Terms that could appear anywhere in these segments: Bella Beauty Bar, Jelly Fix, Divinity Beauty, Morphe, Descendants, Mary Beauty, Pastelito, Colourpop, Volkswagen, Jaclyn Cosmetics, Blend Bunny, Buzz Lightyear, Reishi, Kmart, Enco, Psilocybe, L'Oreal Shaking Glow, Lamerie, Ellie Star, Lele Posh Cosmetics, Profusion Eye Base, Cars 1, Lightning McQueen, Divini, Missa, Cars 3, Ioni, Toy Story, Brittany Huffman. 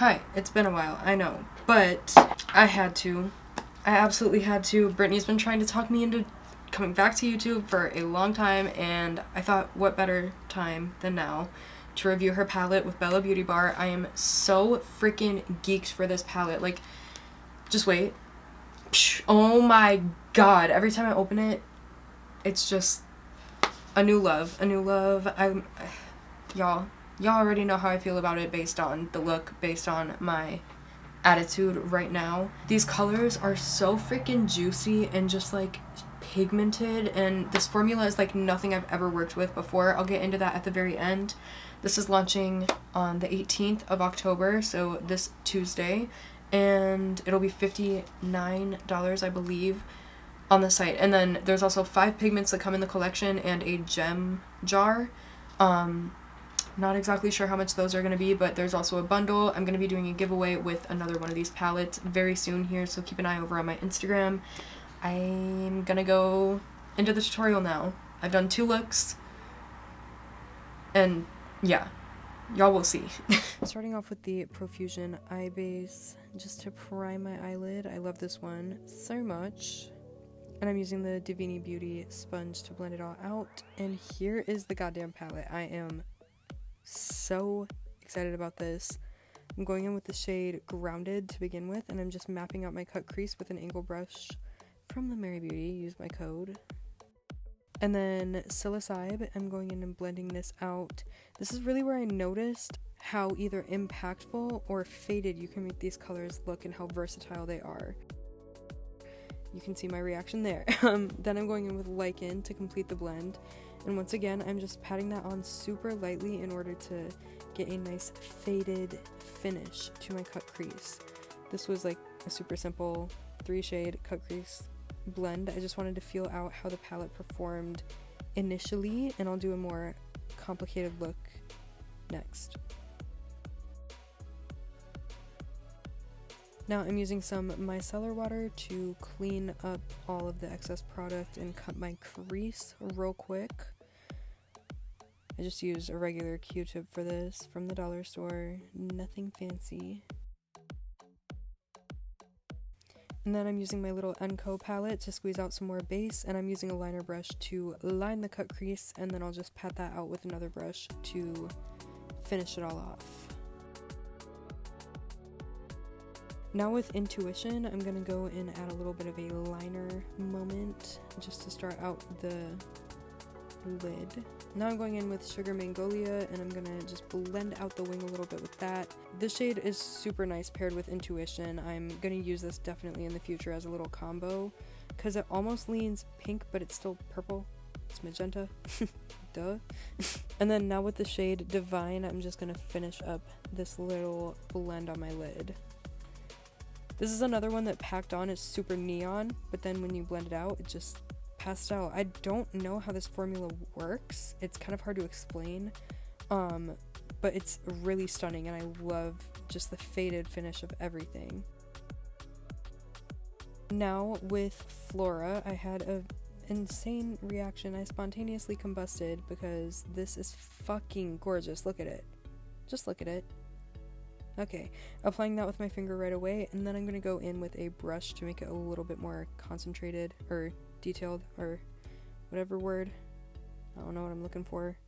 Hi, it's been a while, I know, but I had to. I absolutely had to. Brittany's been trying to talk me into coming back to YouTube for a long time, and I thought what better time than now to review her palette with Bella Beauty Bar. I am so freaking geeked for this palette. Like, just wait. Oh my god, every time I open it, it's just a new love, a new love. Y'all already know how I feel about it based on the look, based on my attitude right now. These colors are so freaking juicy and just like pigmented, and this formula is like nothing I've ever worked with before. I'll get into that at the very end. This is launching on the 18th of October, so this Tuesday, and it'll be $59, I believe, on the site. And then there's also 5 pigments that come in the collection and a gem jar. Not exactly sure how much those are going to be, but there's also a bundle. I'm going to be doing a giveaway with another one of these palettes very soon here, so keep an eye over on my Instagram. I'm gonna go into the tutorial now. I've done 2 looks, and yeah, y'all will see. Starting off with the Profusion Eye Base, just to prime my eyelid. I love this one so much. And I'm using the Divinity Beauty sponge to blend it all out. And here is the goddamn palette. I am so excited about this. I'm going in with the shade Grounded to begin with, and I'm just mapping out my cut crease with an angle brush from the Mary Beauty. Use my code. And then Psilocybe, I'm going in and blending this out. This is really where I noticed how either impactful or faded you can make these colors look and how versatile they are. You can see my reaction there. Then I'm going in with Lichen to complete the blend. And once again, I'm just patting that on super lightly in order to get a nice faded finish to my cut crease. This was like a super simple 3 shade cut crease blend. I just wanted to feel out how the palette performed initially, and I'll do a more complicated look next. Now I'm using some micellar water to clean up all of the excess product and cut my crease real quick. I just used a regular Q-tip for this from the dollar store, nothing fancy. And then I'm using my little Enco palette to squeeze out some more base, and I'm using a liner brush to line the cut crease, and then I'll just pat that out with another brush to finish it all off. Now with Intuition, I'm going to go and add a little bit of a liner moment just to start out the lid. Now I'm going in with Sugar Magnolia, and I'm going to just blend out the wing a little bit with that. This shade is super nice paired with Intuition. I'm going to use this definitely in the future as a little combo because it almost leans pink, but it's still purple. It's magenta. Duh. And then now with the shade Divine, I'm just going to finish up this little blend on my lid. This is another one that packed on is super neon, but then when you blend it out, it's just pastel. I don't know how this formula works. It's kind of hard to explain, but it's really stunning, and I love just the faded finish of everything. Now with Flora, I had an insane reaction. I spontaneously combusted because this is fucking gorgeous. Look at it. Just look at it. Okay, applying that with my finger right away, and then I'm going to go in with a brush to make it a little bit more concentrated or detailed or whatever word. I don't know what I'm looking for.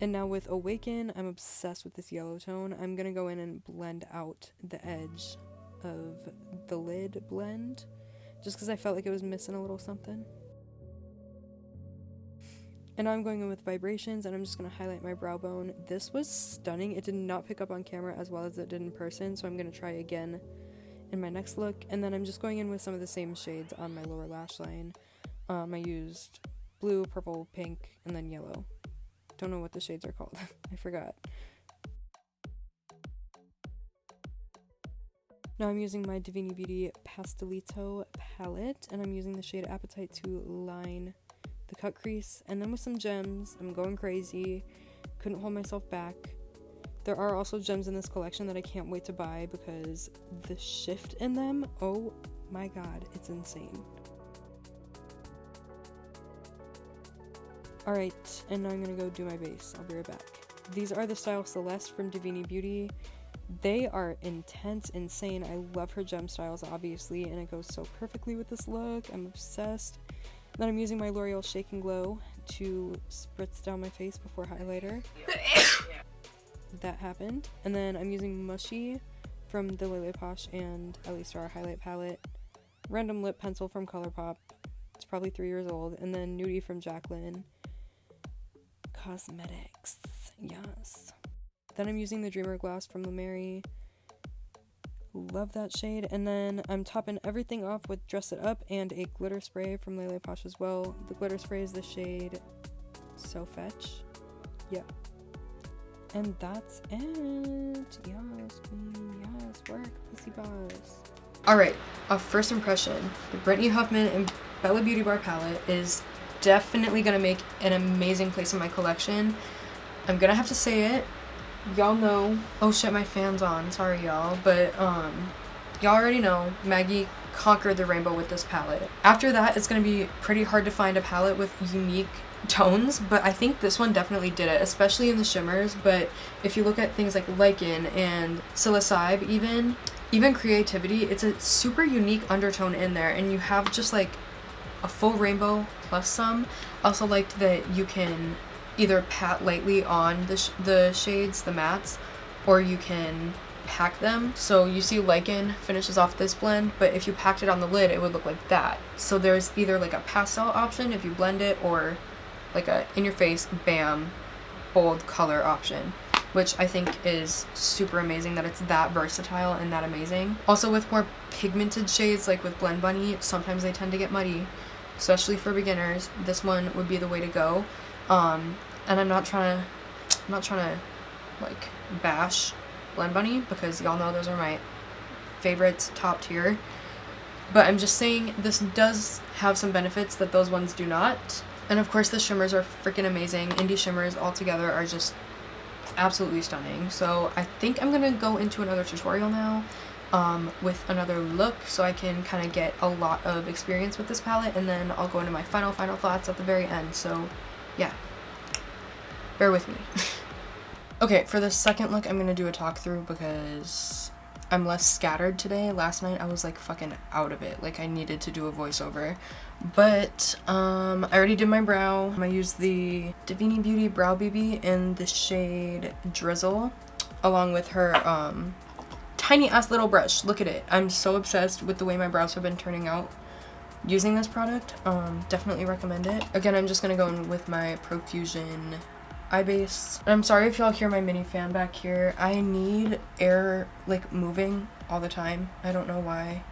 And now with Awaken, I'm obsessed with this yellow tone. I'm going to go in and blend out the edge of the lid blend just because I felt like it was missing a little something. And now I'm going in with Vibrations, and I'm just going to highlight my brow bone. This was stunning. It did not pick up on camera as well as it did in person, so I'm going to try again in my next look. And then I'm just going in with some of the same shades on my lower lash line. I used blue, purple, pink, and then yellow. Don't know what the shades are called. I forgot. Now I'm using my Divinity Beauty Pastelito palette, and I'm using the shade Appetite to line the cut crease, and then with some gems. I'm going crazy, couldn't hold myself back. There are also gems in this collection that I can't wait to buy because the shift in them, oh my god, it's insane. Alright, and now I'm gonna go do my base. I'll be right back. These are the Style Celeste from Divinity Beauty. They are intense, insane. I love her gem styles, obviously, and it goes so perfectly with this look. I'm obsessed. And then I'm using my L'Oreal Shaking Glow to spritz down my face before highlighter. That happened. And then I'm using Mushy from the Lele Posh and Ellie Star highlight palette. Random lip pencil from Colourpop. It's probably 3 years old. And then Nudie from Jaclyn Cosmetics. Yes. Then I'm using the Dreamer Gloss from Lamerie. Love that shade. And then I'm topping everything off with Dress It Up and a glitter spray from Lele Posh as well. The glitter spray is the shade So Fetch. Yeah. And that's it. Yes, queen. Yes, work, pussy boss. Alright, a first impression. The Brittany Huffman and Bella Beauty Bar palette is definitely going to make an amazing place in my collection. I'm going to have to say it. Y'all know. Oh shit, my fan's on. Sorry, y'all. But, y'all already know Maggie conquered the rainbow with this palette. After that, it's going to be pretty hard to find a palette with unique tones, but I think this one definitely did it, especially in the shimmers. But if you look at things like Lichen and Psilocybe, even Creativity, it's a super unique undertone in there, and you have just like a full rainbow plus some. I also liked that you can either pat lightly on the shades, the mattes, or you can pack them. So you see Lichen finishes off this blend, but if you packed it on the lid, it would look like that. So there's either like a pastel option if you blend it, or like a in-your-face, bam, bold color option, which I think is super amazing that it's that versatile and that amazing. Also with more pigmented shades, like with Blend Bunny, sometimes they tend to get muddy, especially for beginners. This one would be the way to go. And I'm not trying to like bash Blend Bunny, because y'all know those are my favorites, top tier. But I'm just saying this does have some benefits that those ones do not. And of course the shimmers are freaking amazing. Indie shimmers altogether are just absolutely stunning. So I think I'm gonna go into another tutorial now with another look, so I can kind of get a lot of experience with this palette, and then I'll go into my final thoughts at the very end. So yeah, bear with me. Okay, for the second look, I'm gonna do a talk through because I'm less scattered today. Last night I was like fucking out of it, like I needed to do a voiceover. But I already did my brow. I used the Divinity Beauty Brow BB in the shade Drizzle, along with her tiny ass little brush. Look at it. I'm so obsessed with the way my brows have been turning out using this product. Definitely recommend it. Again, I'm just gonna go in with my Profusion Eye Base. And I'm sorry if y'all hear my mini fan back here. I need air like moving all the time. I don't know why,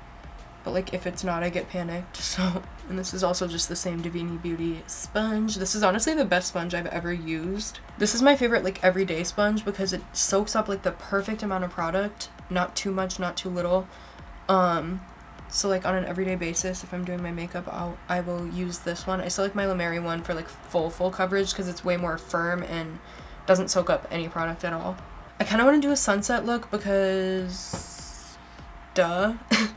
but like if it's not, I get panicked. So, and this is also just the same Divinity Beauty sponge. This is honestly the best sponge I've ever used. This is my favorite like everyday sponge because it soaks up like the perfect amount of product, not too much, not too little. So like on an everyday basis, if I'm doing my makeup, I will use this one. I still like my Lamerie one for like full coverage because it's way more firm and doesn't soak up any product at all. I kind of want to do a sunset look because duh.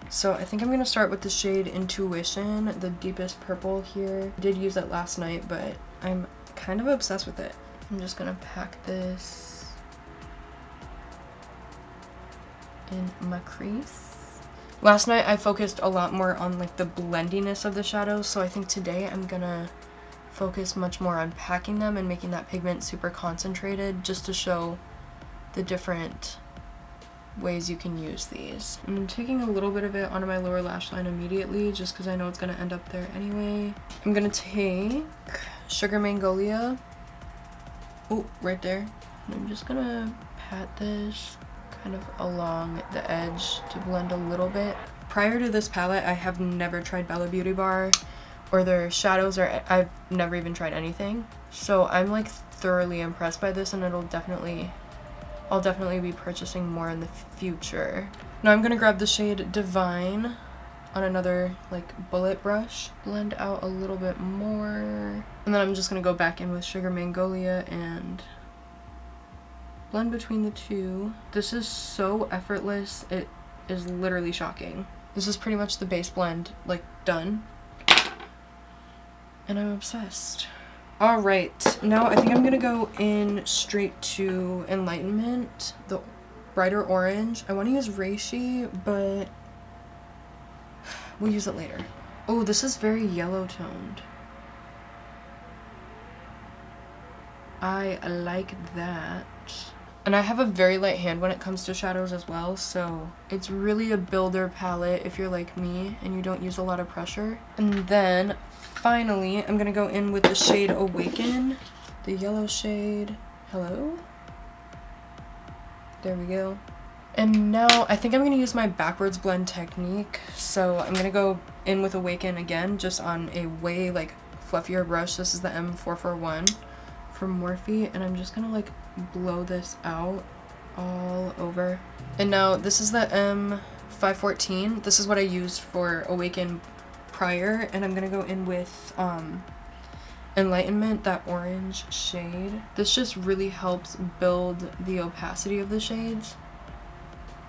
So I think I'm going to start with the shade Intuition, the deepest purple here. I did use it last night, but I'm kind of obsessed with it. I'm just going to pack this in my crease. Last night I focused a lot more on like the blendiness of the shadows, so I think today I'm gonna focus much more on packing them and making that pigment super concentrated, just to show the different ways you can use these. I'm taking a little bit of it onto my lower lash line immediately, just because I know it's gonna end up there anyway. I'm gonna take Sugar Magnolia, oh, right there. And I'm just gonna pat this kind of along the edge to blend a little bit. Prior to this palette, I have never tried Bella Beauty Bar or their shadows, or I've never even tried anything. So I'm like thoroughly impressed by this, and I'll definitely be purchasing more in the future. Now I'm gonna grab the shade Divine on another like bullet brush, blend out a little bit more, and then I'm just gonna go back in with Sugar Magnolia and blend between the two. This is so effortless, it is literally shocking. This is pretty much the base blend, like, done. And I'm obsessed. All right, now I think I'm gonna go in straight to Enlightenment, the brighter orange. I wanna use Reishi, but we'll use it later. Oh, this is very yellow toned. I like that. And I have a very light hand when it comes to shadows as well, so it's really a builder palette if you're like me and you don't use a lot of pressure. And then finally, I'm gonna go in with the shade Awaken, the yellow shade. Hello? There we go. And now I think I'm gonna use my backwards blend technique. So I'm gonna go in with Awaken again, just on a way like fluffier brush. This is the M441 from Morphe, and I'm just gonna like blow this out all over. And now this is the M514. This is what I used for Awaken prior, and I'm gonna go in with Enlightenment, that orange shade. This just really helps build the opacity of the shades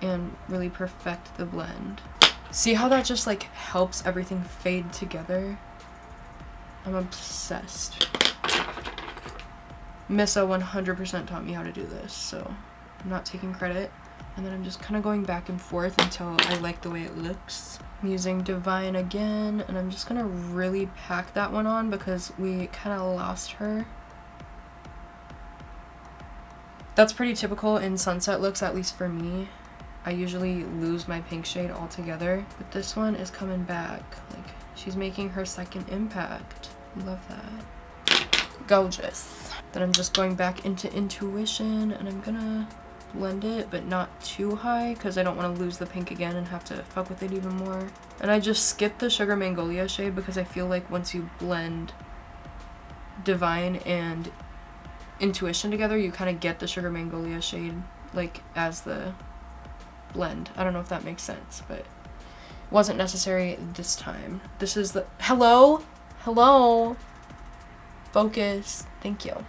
and really perfect the blend. See how that just like helps everything fade together? I'm obsessed. Missa 100% taught me how to do this, so I'm not taking credit. And then I'm just kind of going back and forth until I like the way it looks. I'm using Divine again, and I'm just gonna really pack that one on because we kind of lost her. That's pretty typical in sunset looks, at least for me. I usually lose my pink shade altogether, but this one is coming back. Like, she's making her second impact. Love that. Gorgeous. Then I'm just going back into Intuition, and I'm gonna blend it, but not too high because I don't want to lose the pink again and have to fuck with it even more. And I just skipped the Sugar Magnolia shade because I feel like once you blend Divine and Intuition together, you kind of get the Sugar Magnolia shade like as the blend. I don't know if that makes sense, but it wasn't necessary this time. This is the hello focus. Thank you.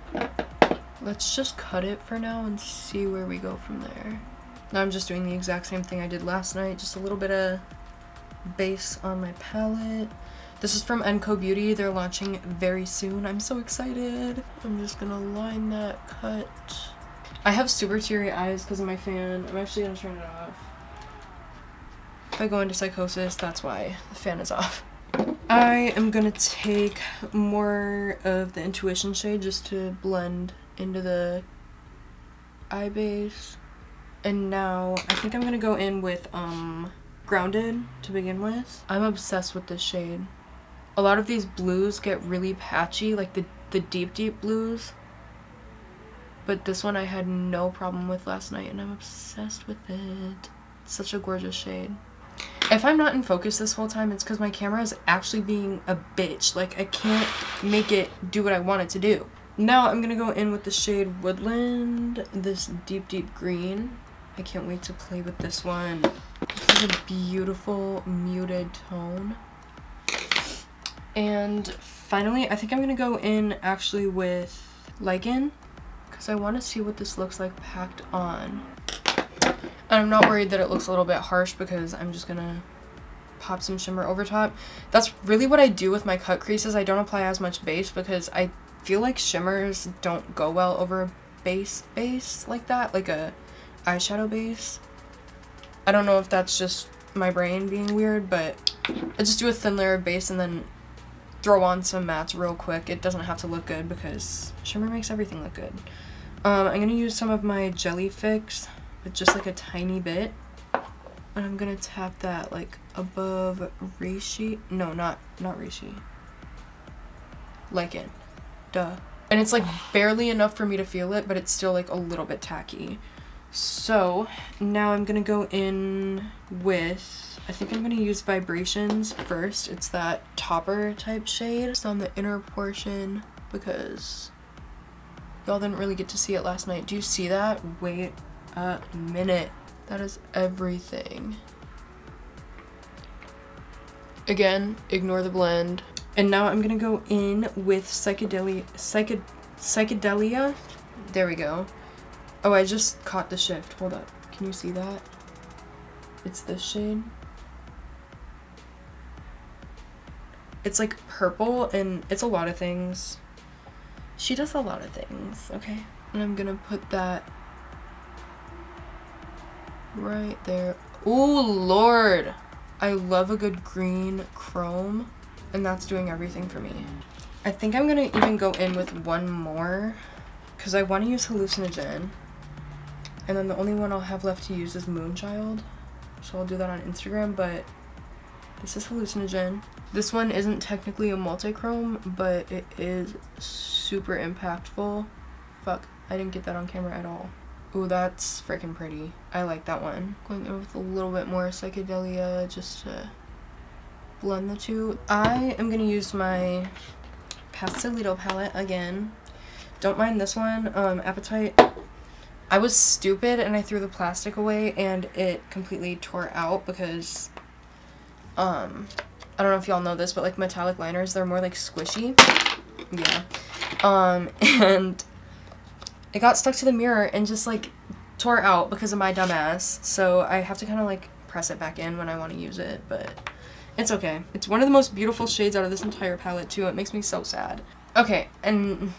Let's just cut it for now and see where we go from there. Now I'm just doing the exact same thing I did last night, just a little bit of base on my palette. This is from Enco Beauty. They're launching very soon. I'm so excited. I'm just gonna line that cut. I have super teary eyes because of my fan. I'm actually gonna turn it off. If I go into psychosis, that's why the fan is off. I am gonna take more of the Intuition shade just to blend into the eye base. And now I think I'm gonna go in with Grounded to begin with. I'm obsessed with this shade. A lot of these blues get really patchy, like the deep blues, but this one I had no problem with last night, and I'm obsessed with it. It's such a gorgeous shade. If I'm not in focus this whole time, it's because my camera is actually being a bitch. Like, I can't make it do what I want it to do. Now I'm gonna go in with the shade Woodland, this deep green. I can't wait to play with this one. This is a beautiful muted tone. And finally, I think I'm gonna go in actually with Lichen, because I want to see what this looks like packed on. And I'm not worried that it looks a little bit harsh because I'm just gonna pop some shimmer over top. That's really what I do with my cut creases. I don't apply as much base because I feel like shimmers don't go well over a base like that, like a eyeshadow base. I don't know if that's just my brain being weird, but I just do a thin layer of base and then throw on some mattes real quick. It doesn't have to look good because shimmer makes everything look good. I'm gonna use some of my Jelly Fix, but just like a tiny bit, and I'm gonna tap that like above Reishi. No, not Reishi. Lichen. Duh. And it's like barely enough for me to feel it, but it's still like a little bit tacky. So now I'm gonna go in with, I think I'm gonna use Vibrations first. It's that topper type shade. It's on the inner portion because y'all didn't really get to see it last night. Do you see that? Wait a minute. That is everything. Again, ignore the blend. And now I'm gonna go in with Psychedelia. There we go. Oh, I just caught the shift. Hold up. Can you see that? It's this shade. It's like purple, and it's a lot of things. She does a lot of things, okay? And I'm gonna put that right there. Oh Lord, I love a good green chrome, and that's doing everything for me. I think I'm gonna even go in with one more because I want to use hallucinogen, and then the only one I'll have left to use is Moonchild, so I'll do that on Instagram. But this is hallucinogen. This one isn't technically a multi-chrome, but it is super impactful. Fuck, I didn't get that on camera at all. Ooh, that's freaking pretty. I like that one. Going in with a little bit more psychedelia just to blend the two. I am gonna use my Pastelito palette again. Don't mind this one. Appetite. I was stupid and I threw the plastic away and it completely tore out because I don't know if y'all know this, but like metallic liners, they're more like squishy. Yeah. And it got stuck to the mirror and just like tore out because of my dumbass. So I have to kind of like press it back in when I want to use it, but it's okay. It's one of the most beautiful shades out of this entire palette too. It makes me so sad. Okay, and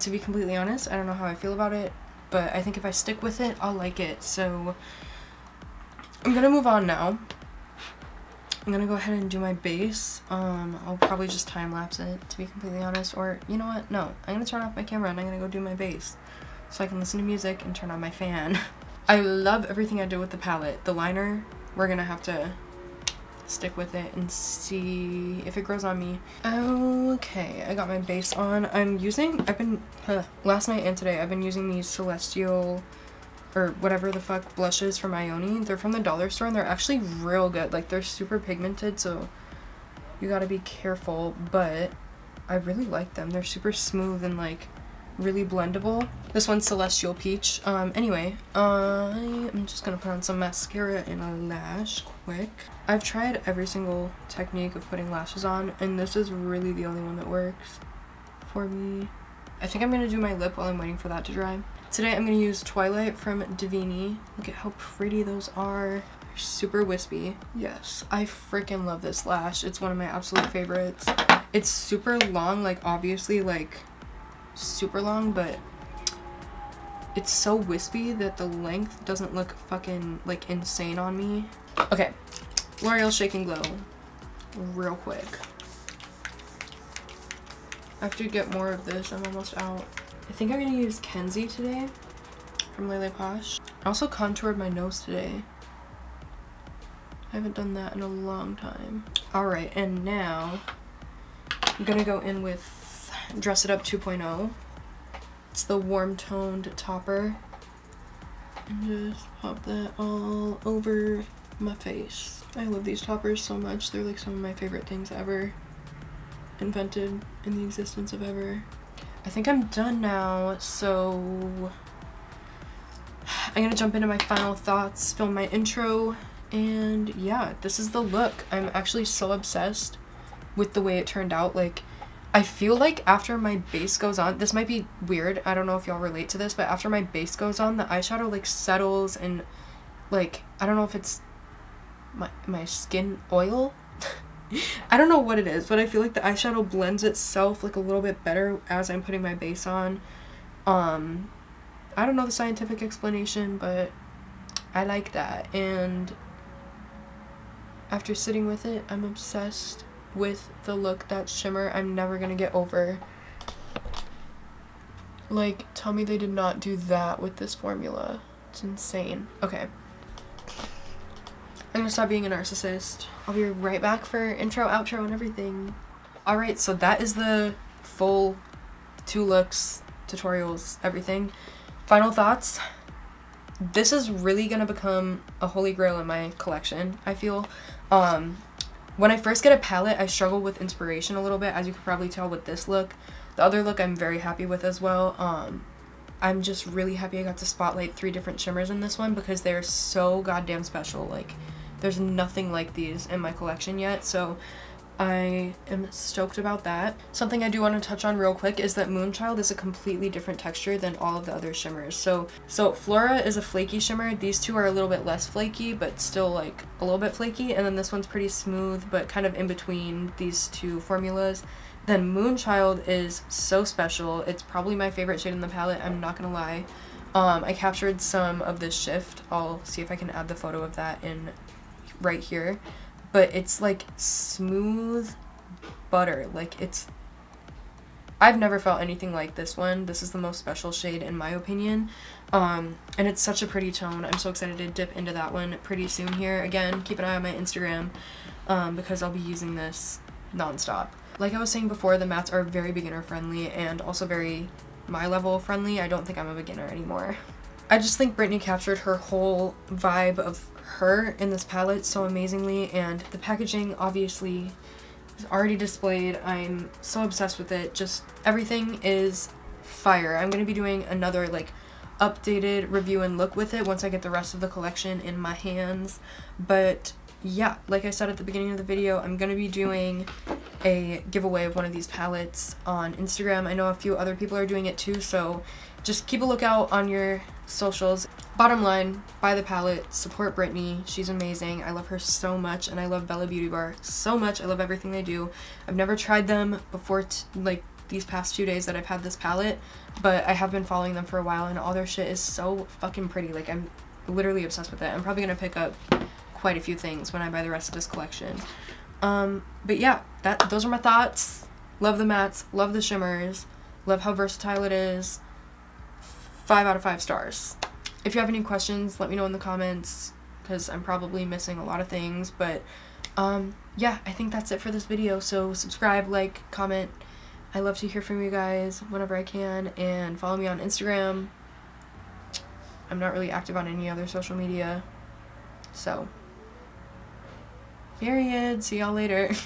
to be completely honest, I don't know how I feel about it, but I think if I stick with it, I'll like it. So I'm gonna move on now. I'm gonna go ahead and do my base. I'll probably just time lapse it, to be completely honest. Or you know what? No, I'm gonna turn off my camera and I'm gonna go do my base, so I can listen to music and turn on my fan. I love everything I do with the palette. The liner, we're gonna have to stick with it and see if it grows on me. Okay, I got my base on. Last night and today I've been using these Celestial, or whatever the fuck, blushes from Ioni. They're from the dollar store and they're actually real good. Like, they're super pigmented, so you gotta be careful, but I really like them. They're super smooth and like really blendable. This one's Celestial Peach. Anyway, I'm just gonna put on some mascara and a lash quick. I've tried every single technique of putting lashes on, and this is really the only one that works for me. I think I'm gonna do my lip while I'm waiting for that to dry. Today I'm going to use Twilight from Divini. Look at how pretty those are. They're super wispy. Yes, I freaking love this lash. It's one of my absolute favorites. It's super long, like obviously like super long, but it's so wispy that the length doesn't look fucking like insane on me. Okay, L'Oreal Shaking Glow real quick. I have to get more of this. I'm almost out. I think I'm going to use Kenzie today from Lele Posh. I also contoured my nose today. I haven't done that in a long time. Alright, and now I'm going to go in with Dress It Up 2.0. It's the warm toned topper. And just pop that all over my face. I love these toppers so much. They're like some of my favorite things ever invented in the existence of ever. I think I'm done now, so I'm gonna jump into my final thoughts, film my intro, and yeah, this is the look. I'm actually so obsessed with the way it turned out. Like, I feel like after my base goes on, this might be weird, I don't know if y'all relate to this, but after my base goes on, the eyeshadow like settles and like, I don't know if it's my skin oil? I don't know what it is, but I feel like the eyeshadow blends itself like a little bit better as I'm putting my base on. I don't know the scientific explanation, but I like that. And after sitting with it, I'm obsessed with the look. That shimmer, I'm never gonna get over. Like, tell me they did not do that with this formula. It's insane. Okay. I'm gonna stop being a narcissist. I'll be right back for intro, outro, and everything. Alright, so that is the full 2 looks, tutorials, everything. Final thoughts. This is really gonna become a holy grail in my collection, I feel. When I first get a palette, I struggle with inspiration a little bit, as you could probably tell with this look. The other look I'm very happy with as well. I'm just really happy I got to spotlight 3 different shimmers in this one because they're so goddamn special. Like, there's nothing like these in my collection yet, so I am stoked about that. Something I do want to touch on real quick is that Moonchild is a completely different texture than all of the other shimmers. So Flora is a flaky shimmer. These 2 are a little bit less flaky, but still like a little bit flaky. And then this one's pretty smooth, but kind of in between these 2 formulas. Then Moonchild is so special. It's probably my favorite shade in the palette, I'm not gonna lie. I captured some of this shift. I'll see if I can add the photo of that in right here. But it's like smooth butter. Like it's... I've never felt anything like this one. This is the most special shade in my opinion. And it's such a pretty tone. I'm so excited to dip into that one pretty soon here. Again, keep an eye on my Instagram because I'll be using this non-stop. Like I was saying before, the mattes are very beginner friendly and also very my level friendly. I don't think I'm a beginner anymore. I just think Brittany captured her whole vibe of her in this palette so amazingly, and the packaging obviously is already displayed. I'm so obsessed with it. Just everything is fire. I'm going to be doing another like updated review and look with it once I get the rest of the collection in my hands, but yeah, like I said at the beginning of the video, I'm going to be doing a giveaway of one of these palettes on Instagram. I know a few other people are doing it too, so just keep a lookout on your socials. Bottom line, buy the palette, support Brittany. She's amazing. I love her so much, and I love Bella Beauty Bar so much. I love everything they do. I've never tried them before, like these past 2 days that I've had this palette, but I have been following them for a while, and all their shit is so fucking pretty. Like, I'm literally obsessed with it. I'm probably going to pick up quite a few things when I buy the rest of this collection. But yeah, those are my thoughts. Love the mattes, love the shimmers, love how versatile it is. 5 out of 5 stars. If you have any questions, let me know in the comments, because I'm probably missing a lot of things, but yeah, I think that's it for this video. So subscribe, like, comment. I love to hear from you guys whenever I can, and follow me on Instagram. I'm not really active on any other social media, so... Period. See y'all later.